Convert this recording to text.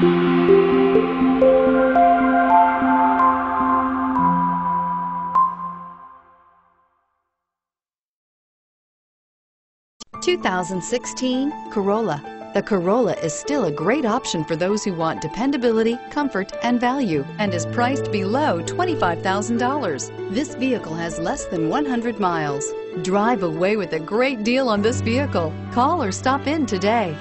2016 Corolla. The Corolla is still a great option for those who want dependability, comfort, and value, and is priced below $25,000. This vehicle has less than 100 miles. Drive away with a great deal on this vehicle. Call or stop in today.